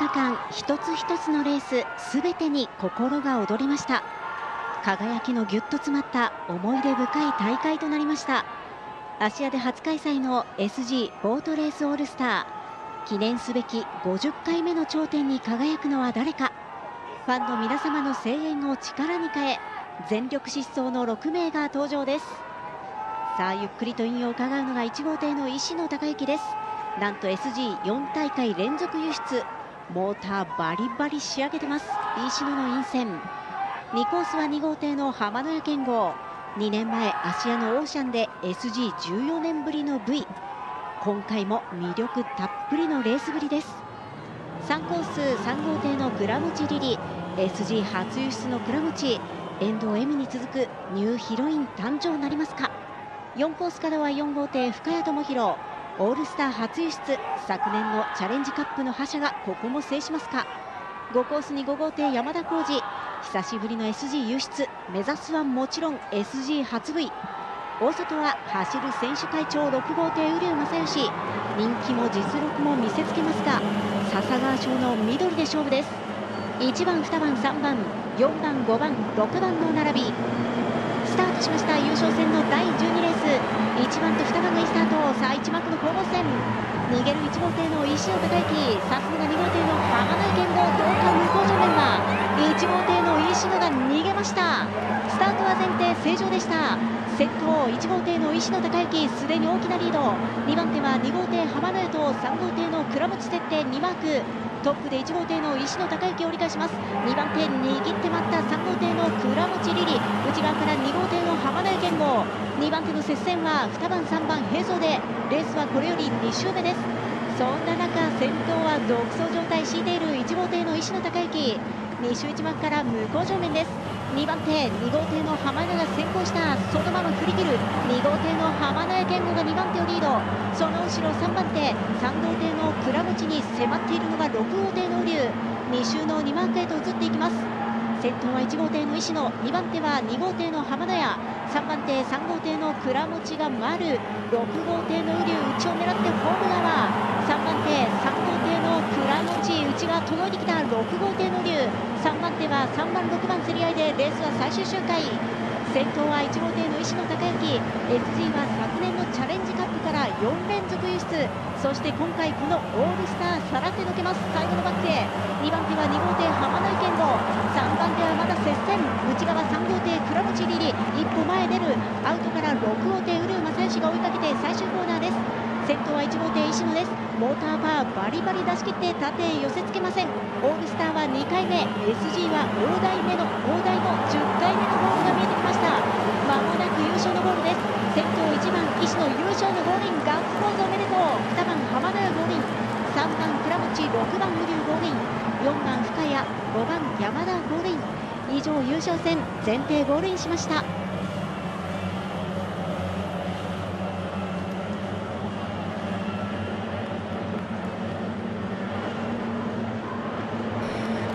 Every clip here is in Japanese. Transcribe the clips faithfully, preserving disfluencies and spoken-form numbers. むいかかん一つ一つのレースすべてに心が躍りました。輝きのぎゅっと詰まった思い出深い大会となりました。芦屋で初開催の エスジー ボートレースオールスター、記念すべきごじゅっかいめの頂点に輝くのは誰か。ファンの皆様の声援を力に変え、全力疾走のろくめいが登場です。さあゆっくりと韻を伺うのがいちごうていの石野貴之です。なんと エスジーよん 大会連続輸出、モーターバリバリ仕上げてます。石野の陰線。にコースはにごうていの浜野屋健吾。にねんまえ芦屋のオーシャンで エスジーじゅうよねんぶりの ブイ。今回も魅力たっぷりのレースぶりです。さんコースさんごうていの倉持リリ、 エスジー 初輸出の倉持、遠藤恵美に続くニューヒロイン誕生なりますか。よんコースからはよんごうてい深谷智弘、オールスター初輸出、昨年のチャレンジカップの覇者がここも制しますか。ごコースにごごうてい山田浩二、久しぶりの エスジー 輸出、目指すはもちろん エスジー 初 ブイ。 大外は走る選手会長ろくごうてい瓜生正義、人気も実力も見せつけますが笹川賞の緑で勝負です。いちばんにばんさんばんよんばんごばんろくばんの並び。スタートしました優勝戦のだいじゅうにレース、いちばんとにばんがいいスタート。さあいちまくの攻防戦、逃げるいちごうていの石野貴之、さすがにごうていの浜野健吾、どうか向こう正面はいちごうていの石野が逃げました。スタートは前提正常でした。先頭いちごうていの石野貴之、すでに大きなリード。にばんてはにごうてい浜野屋とさんごうていの倉持設定にマーク、トップでいちごうていの石野貴之を折り返します。にばんて握って待ったさんごうていの倉持リリ、内側からにごうていの浜野健吾、にばんての接戦はにばんさんばん並走で、レースはこれよりに周目です。そんな中先頭は独走状態敷いているいちごうていの石野貴之、に周いちまくから向こう正面です。にばんてにごうていの浜野が先行した、そのまま振り切るにごうていの浜野健吾がにばんてをリード。その後ろさんばんてさんごうていの倉持に迫っているのがろくごうていの瓜生、に周のにマークへと移っていきます。先頭はいちごうていの石野、にばんてはにごうていの浜野屋、さんばんてさんごうていの倉持が回る、ろくごうていの瓜生、内を狙ってホーム側、さんばんてさんごうていの倉持、内側届いてきたろくごうていの瓜生、さんばんてはさんばんろくばん競り合いで、レースは最終周回。先頭はいちごうていの石野貴之、 エスジー は昨年のチャレンジカップからよんれんぞく輸出、そして今回このオールスターさらって抜けます。最後のバックへ、にばんてはにごうてい浜野健吾、さんばんてはまだ接戦、内側さんごうてい倉持リリ、一歩前へ出る、アウトからろくごうてい瓜生正義が追いかけて最終コーナーです。先頭はいちごうてい石野です。モーターパーバリバリ出し切って縦へ寄せつけません。オールスターはにかいめ、 エスジー は大台目の大台のじゅっかいめのゴールが見えてきました。まもなく優勝のゴールです。先頭いちばん石野、優勝のゴールイン、ガッツポーズおめでとう。にばん浜野ゴールイン、さんばん倉持、ろくばん瓜生ゴールイン、よんばん深谷、ごばん山田ゴールイン。以上優勝戦前提ゴールインしました。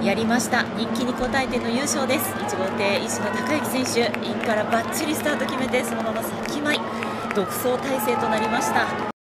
やりました。人気に応えての優勝です。いちごうてい石野貴之選手、インからバッチリスタート決めて、そのまま先前独走体制となりました。